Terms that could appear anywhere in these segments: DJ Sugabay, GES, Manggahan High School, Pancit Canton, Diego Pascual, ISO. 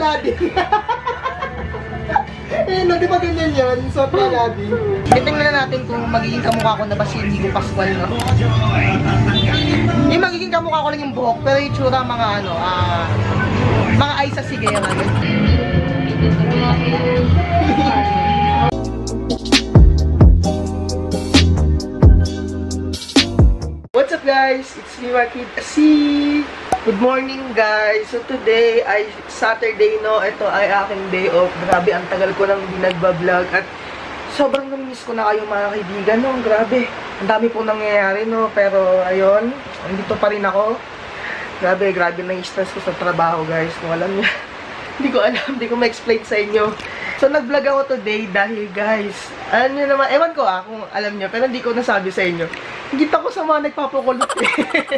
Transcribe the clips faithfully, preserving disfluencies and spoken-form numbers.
Aladdin. Eh, no, di ba ganyan yan? So, Aladdin. Titingnan natin kung magiging kamukha ko na ba si Diego Pascual, no? Eh, magiging kamukha ko lang yung buhok, pero yung tsura mga ano, ah, mga ay sa sigera. What's up guys? It's me, Marky C. Good morning guys. So today ay Saturday, no? Ito ay aking day off. Grabe, ang tagal ko nang hindi nagbablog at sobrang namiss ko na kayo mga kaibigan, no? Grabe, ang dami po nangyayari, no? Pero ayun, andito pa rin ako. Grabe, grabe nang stress ko sa trabaho guys. Kung alam niya, hindi ko alam, hindi ko ma-explain sa inyo. So nag-vlog ako today dahil guys, alam niyo naman, ewan ko ah kung alam niyo, pero hindi ko nasabi sa inyo. Higit ako sa mga nagpapakulot eh.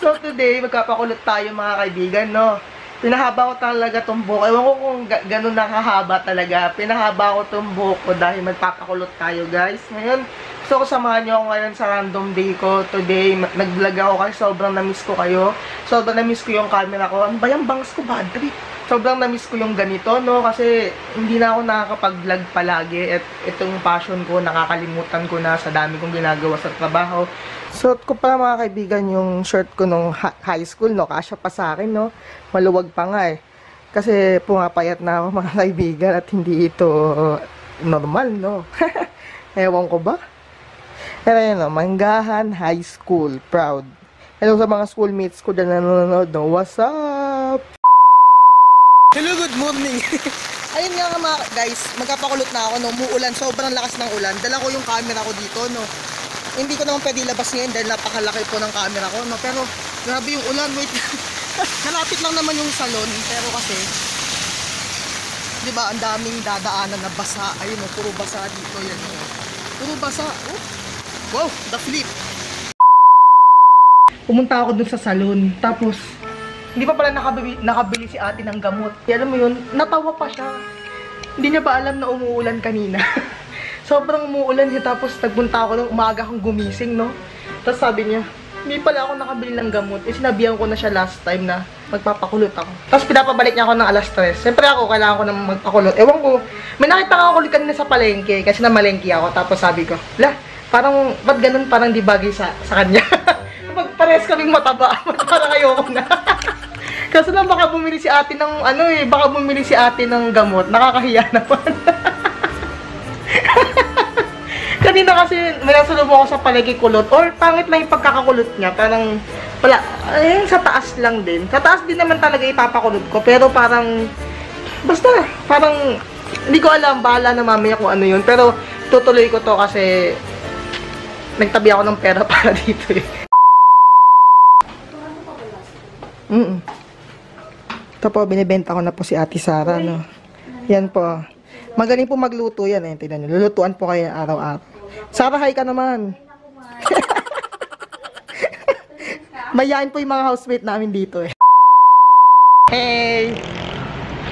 So today, magpapakulot tayo mga kaibigan, no? Pinahaba ko talaga itong buhok. Ewan ko kung ganun nakahaba talaga. Pinahaba ko itong buhok ko dahil magpapakulot tayo guys. Ngayon, gusto ko samahan niyo ako ngayon sa random day ko. Today, nag-vlog ako kasi sobrang na-miss ko kayo. Sobrang na-miss ko yung camera ko. Ang bayang bangs ko, bad trip. Sobrang na-miss ko yung ganito, no? Kasi hindi na ako nakakapag-vlog palagi at itong passion ko, nakakalimutan ko na sa dami kong ginagawa sa trabaho. Suot ko pa mga kaibigan yung shirt ko nung high school, no? Kasya pa sa akin, no? Maluwag pa nga eh. Kasi pumapayat na ako mga kaibigan at hindi ito normal, no? Ewan ko ba? Pero yun, no? Manggahan High School, proud. Hello sa mga schoolmates ko na nanonood, no? What's up? Hello, good morning. Ayun nga mga guys, magpapakulot na ako, no? Muulan, sobrang lakas ng ulan. Dala ko yung camera ko dito, no? Hindi ko naman pwede labas ngayon dahil napakalaki po ng camera ko, no? Pero grabe yung ulan, wait. Nalapit lang naman yung salon, pero kasi di ba, ang daming dadaanan na basa. Ayun, no? Puro basa dito, yan, no? Puro basa. Oh. Wow, the flip. Pumunta ako dun sa salon, tapos hindi pa pala nakabili, nakabili si ate ng gamot. Alam mo yun, natawa pa siya. Hindi niya ba alam na umuulan kanina? Sobrang umuulan siya, tapos nagpunta ako nung umaga akong gumising, no? Tapos sabi niya, hindi pala ako nakabili ng gamot. Eh, sinabihan ko na siya last time na magpapakulot ako. Tapos pinapabalik niya ako ng alas tres. Siyempre ako, kailangan ko na magpakulot. Ewan ko, may nakita nga ako ulit kanina sa palengke, kasi namalengke ako. Tapos sabi ko, lah, parang, ba't ganun parang di bagay sa, sa kanya? Pag-pares kaming mataba, parang ayoko na. Kasi lang baka bumili si ate ng ano eh, baka bumili si ate ng gamot. Nakakahiya naman. Kanina kasi minasalubong ako sa palagi kulot. Or pangit lang yung pagkakakulot niya. Parang, pala, eh, sa taas lang din. Sa taas din naman talaga ipapakulot ko. Pero parang, basta, parang, hindi ko alam, bahala na mamaya kung ano yun. Pero tutuloy ko to kasi nagtabi ako ng pera para dito eh. Mm-mm. Ito po, binibenta ko na po si Ate Sara, no? Yan po. Magaling po magluto yan, eh. Tignan nyo. Lulutuan po kayo araw-araw. Sara, hi ka naman. Mayain po yung mga housemate namin dito, eh. Hey!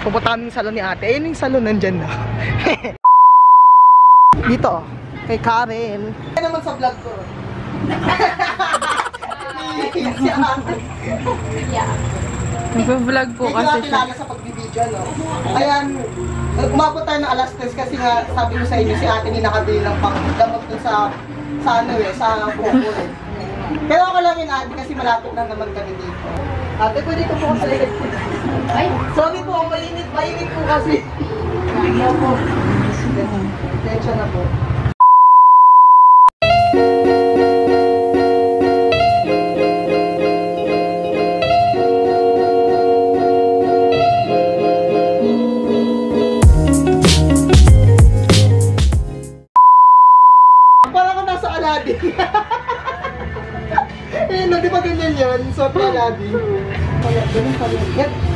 Pupunta kami yung salon ni ate. Ayun yung salon, nandyan na. Dito, kay Karen. Kaya naman sa vlog ko. Nag-vlog po kasi siya. Hindi ko nakilala sa pagbibidyo, no? Ayan, umabot tayo ng alas tres kasi nga sabi ko sa inyo si ate ni nakabili ng panggamot dun sa sa ano eh, sa buko eh. Pero ako lang yun ate kasi malapit lang naman kami dito. Ate, pwede ko po kasi ligit po. Ay, sorry po, malinit, malinit po kasi. Ayaw po. Tensya na po.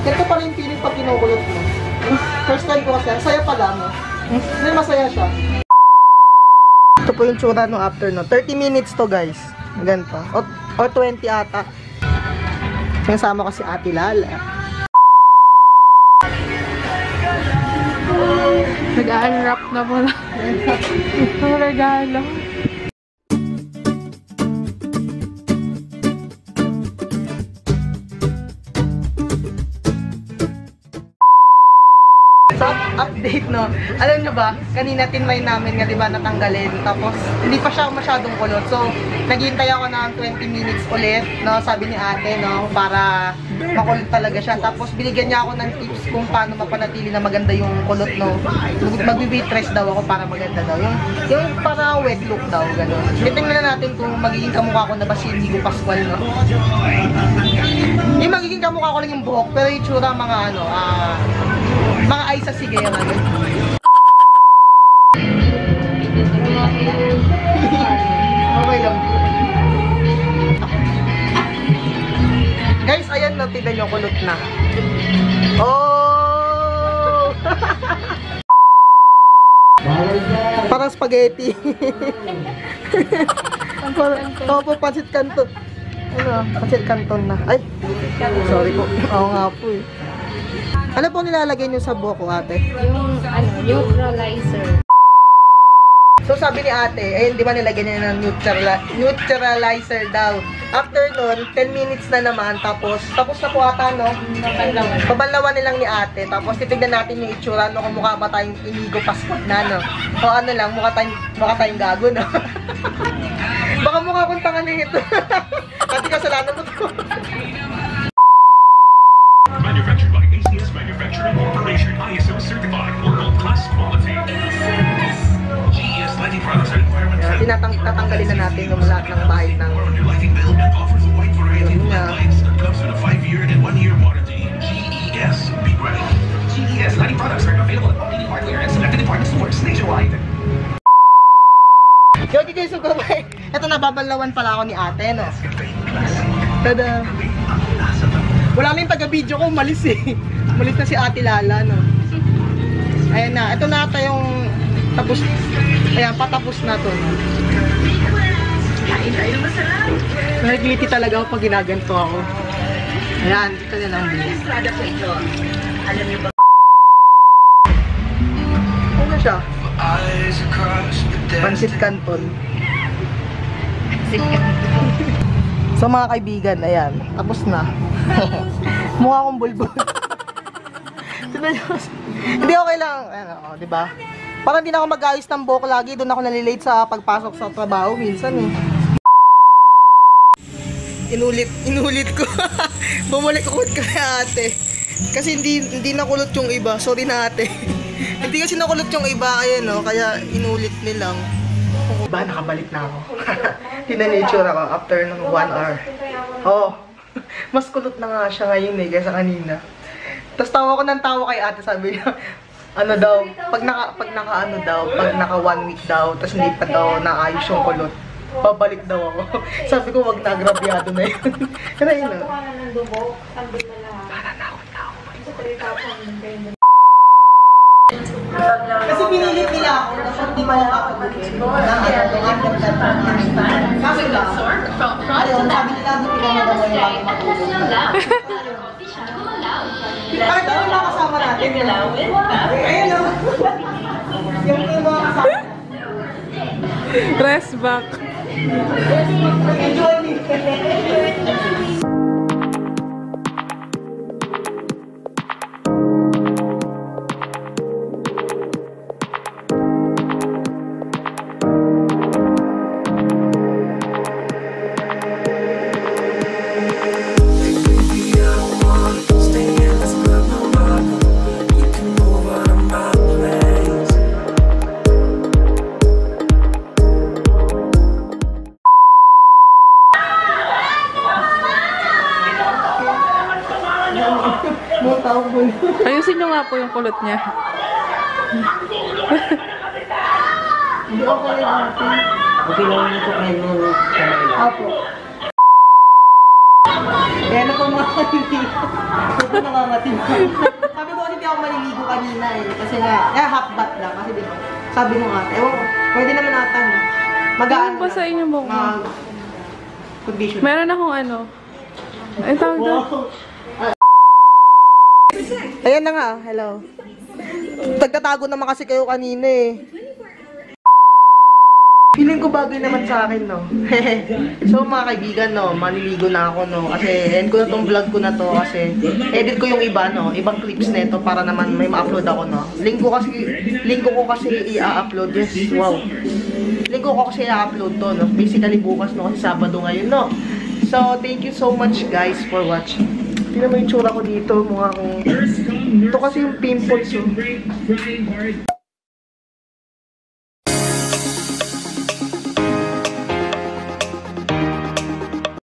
Ganito pala yung feeling pag kinukulot mo. First time ko kasi, ang saya pala, no? Hindi, masaya siya. Ito po yung tsura no after, no? thirty minutes to, guys. Ganito. O, o twenty ata. Kasama ko si Ate Lala. Nag-unwrap na po na. Ang regalo. Stop update, no? Alam nyo ba, kanina tinmay namin nga, diba, natanggalin. Tapos, hindi pa siya masyadong kulot. So, naghihintay ako ng twenty minutes ulit, no? Sabi ni ate, no? Para makulot talaga siya. Tapos, binigyan niya ako ng tips kung paano mapanatili na maganda yung kulot, no? Mag-waitress daw ako para maganda daw. Yung, yung para wet look daw, gano'n. Tingnan na natin kung magiging kamukha ko na ba si Diego Pascual, no? Yung magiging kamukha ko lang yung buhok, pero yung tsura mga ano, ah... mga ay sa sige lang. Okay lang. Guys, ayan na, tignan nyo, kulot na. Oh! Parang spaghetti. Opo, pancit canton. Ano, pancit canton na. Ay, sorry po. Oo nga po eh. Ano po nilalagay niyo sa buhok ko, ate? Yung, ano, neutralizer. So, sabi ni ate, ayun, di ba nilagay niya ng neutralizer daw. After nun, ten minutes na naman, tapos, tapos na po ata, no? Pabanlawan. Pabanlawan nilang ni ate, tapos titignan natin yung itsura, no? Kung mukha ba tayong Diego Pascual na, no? O ano lang, mukha tayong, mukha tayong gago, no? Baka mukha kong tanga na ito. Pati kasalanan mo ko. Manufactured by A C S Manufacturing Corporation, I S O certified, world-class quality. G E S lighting products and environment. Tinatanggalin na natin yung lahat ng bahid ng lighting build and offers a wide variety of lights that comes with a five year and one year warranty. G E S, be ready. G E S lighting products are available at all leading hardware and selected department stores nationwide. Yo, D J Sugabay. Ito, nababalawan pala ako ni ate, no? Tada! Wala na yung taga-video ko, malis eh. Malis na si Ate Lala, no? Ayan na, ito na ata yung tapos, ayan, patapos na to. Nagliti talaga ako pag ginaganto ako. Ayan, dito na lang. Alam niyo ba? Ano na siya? Pancit Canton. Pancit Canton. So mga kaibigan, ayan, tapos na. Mukha akong bulbul. Hindi okay lang, ano, oh, di ba? Parang hindi na ako mag-ayos ng buhok lagi, doon ako nalilate sa pagpasok sa trabaho minsan eh. Inulit, inulit ko. Bumalik ako kaya ate. Kasi hindi hindi nakulot yung iba, sorry na ate. Hindi kasi nakulot yung iba, ayun oh, kaya inulit nilang. Ba, nakabalik na ako. Tingnan niyo yung itsura ko after ng one hour. Oh, mas kulot na nga siya ngayon eh, kaysa kanina. Tapos tawa ko ng tawa kay ate, sabi niya, ano daw, pag naka, pag naka ano daw, pag naka one week daw, tapos hindi pa daw naayos yung kulot, babalik daw ako. Sabi ko, wag na, grabyado na yun. Kaya yun ah. Para na ako tao. Kasi pinilit nila ako na hindi malakapagulin. Kasi lang, ayun, sabi nila hindi pinamagawa yung lagi matulog. Kahit ano lang kasama natin. Ayun lang. Yung mga kasama. Rest back. Enjoy me. Ayusin nyo nga po yung kulot niya. Hindi ako kayo natin. Okay lang nito kayo nung kamay. Apo. Kaya na po mga kaliligo. Sabi na nga matibig. Sabi ko hindi ako maliligo kanina eh. Kasi nga, eh half bath lang. Kasi di ba, sabi mo nga, ewan ko, pwede naman natin. Magaan na. Sa inyo mo ko. Condition. Meron akong ano. Ay, tawag doon. Ayan na nga, hello. Tagtatago naman kasi kayo kanina eh. Feeling ko bagay naman sa akin, no? So, mga kaibigan, no? Maniligo na ako, no? Kasi, end ko na tong vlog ko na to. Kasi, edit ko yung iba, no? Ibang clips na ito para naman may ma-upload ako, no? Linggo kasi, linggo ko kasi i-upload. Yes, wow. Linggo ko kasi i-upload to, no? Basically, bukas, no? Kasi Sabado ngayon, no? So, thank you so much, guys, for watching. Tignan mo yung tsura ko dito, mukha kong... Ito kasi yung pimples, yun.